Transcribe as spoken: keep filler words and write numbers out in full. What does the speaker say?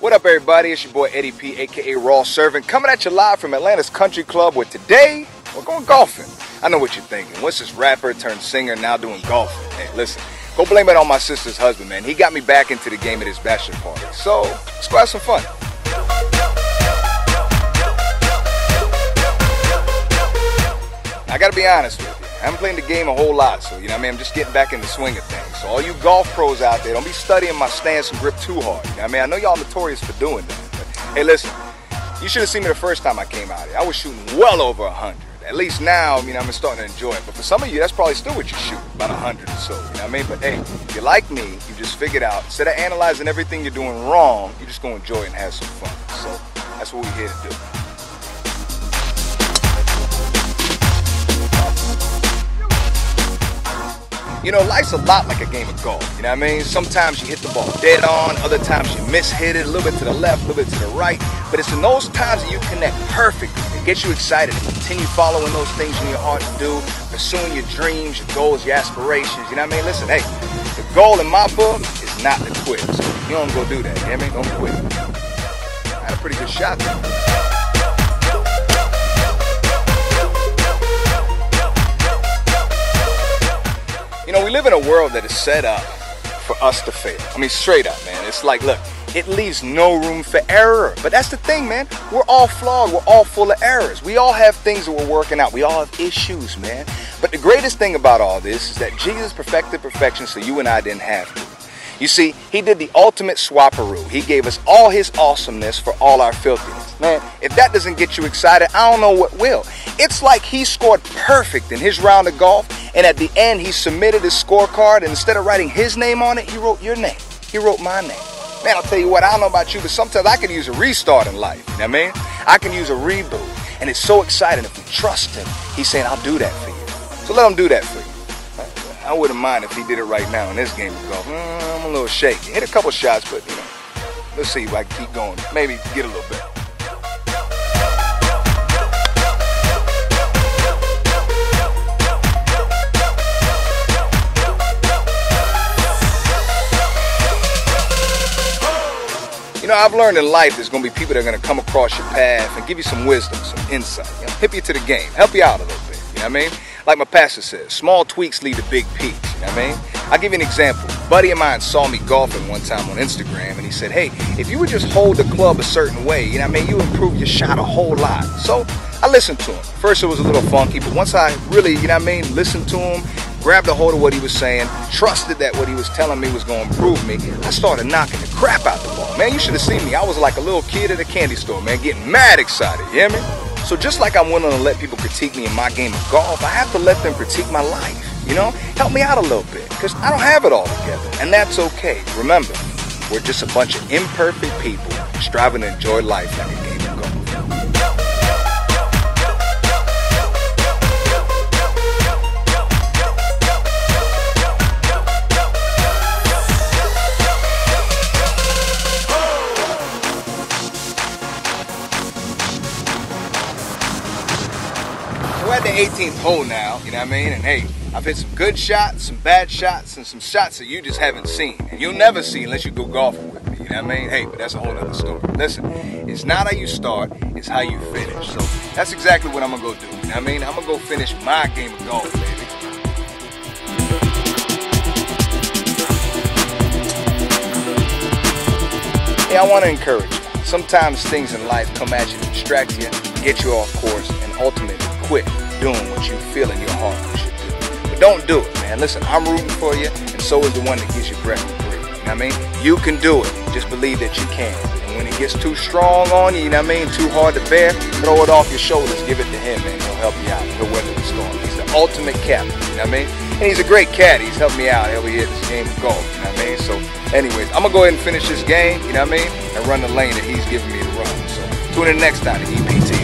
What up, everybody? It's your boy Eddie P, aka Raw Servant, coming at you live from Atlanta's Country Club, where today we're going golfing. I know what you're thinking. What's this rapper turned singer now doing golfing? Hey, listen, go blame it on my sister's husband, man. He got me back into the game at his bachelor party. So let's go have some fun. I gotta be honest with you. I haven't played the game a whole lot, so you know what I mean? I'm just getting back in the swing of things. So all you golf pros out there, don't be studying my stance and grip too hard. You know what I mean? I know y'all notorious for doing that. But hey, listen, you should have seen me the first time I came out here. I was shooting well over a hundred. At least now, you know, I'm starting to enjoy it. But for some of you, that's probably still what you shoot, about a hundred or so. You know what I mean? But hey, if you're like me, you just figured out, instead of analyzing everything you're doing wrong, you're just going to enjoy it and have some fun. So that's what we're here to do. You know, life's a lot like a game of golf, you know what I mean? Sometimes you hit the ball dead on, other times you mishit it, a little bit to the left, a little bit to the right. But it's in those times that you connect perfectly. It gets you excited to continue following those things in your heart to do, pursuing your dreams, your goals, your aspirations, you know what I mean? Listen, hey, the goal in my book is not to quit. So you don't go do that, you know what I mean? Don't quit. I had a pretty good shot there. You know, we live in a world that is set up for us to fail. I mean, straight up, man. It's like, look, it leaves no room for error. But that's the thing, man. We're all flawed. We're all full of errors. We all have things that we're working out. We all have issues, man. But the greatest thing about all this is that Jesus perfected perfection so you and I didn't have to. You see, he did the ultimate swaparoo. He gave us all his awesomeness for all our filthiness. Man, if that doesn't get you excited, I don't know what will. It's like he scored perfect in his round of golf, and at the end, he submitted his scorecard, and instead of writing his name on it, he wrote your name. He wrote my name. Man, I'll tell you what, I don't know about you, but sometimes I can use a restart in life, you know what I mean? I can use a reboot, and it's so exciting. If we trust him, he's saying, I'll do that for you. So let him do that for you. I wouldn't mind if he did it right now in this game of golf. Mm, I'm a little shaky. Hit a couple shots, but you know, let's see if I can keep going. Maybe get a little better. You know, I've learned in life there's going to be people that are going to come across your path and give you some wisdom, some insight, you know, hip you to the game, help you out a little bit, you know what I mean? Like my pastor says, small tweaks lead to big peaks, you know what I mean? I'll give you an example. A buddy of mine saw me golfing one time on Instagram, and he said, hey, if you would just hold the club a certain way, you know what I mean, you improve your shot a whole lot. So I listened to him. First it was a little funky, but once I really, you know what I mean, listened to him, grabbed a hold of what he was saying, trusted that what he was telling me was going to improve me, I started knocking the crap out the ball. Man, you should have seen me. I was like a little kid at a candy store, man, getting mad excited, you hear me? So just like I'm willing to let people critique me in my game of golf, I have to let them critique my life, you know? Help me out a little bit, because I don't have it all together, and that's okay. Remember, we're just a bunch of imperfect people striving to enjoy life like a game of golf. We're at the eighteenth hole now, you know what I mean? And hey, I've hit some good shots, some bad shots, and some shots that you just haven't seen. And you'll never see unless you go golfing with me, you know what I mean? Hey, but that's a whole other story. Listen, it's not how you start, it's how you finish. So that's exactly what I'm gonna go do, you know what I mean? I'm gonna go finish my game of golf, baby. Hey, I wanna encourage you. Sometimes things in life come at you to distract you, get you off course, and ultimately quit doing what you feel in your heart you should do. But don't do it, man. Listen, I'm rooting for you, and so is the one that gives you breath and breathe. You know what I mean? You can do it. Just believe that you can. And when it gets too strong on you, you know what I mean, too hard to bear, throw it off your shoulders, give it to him, and he'll help you out. He'll weather the storm. He's the ultimate captain, you know what I mean? And he's a great caddy. He's helped me out every year this game of golf, you know what I mean? So anyways, I'm going to go ahead and finish this game, you know what I mean, and run the lane that he's giving me to run. So tune in next time to E P T V.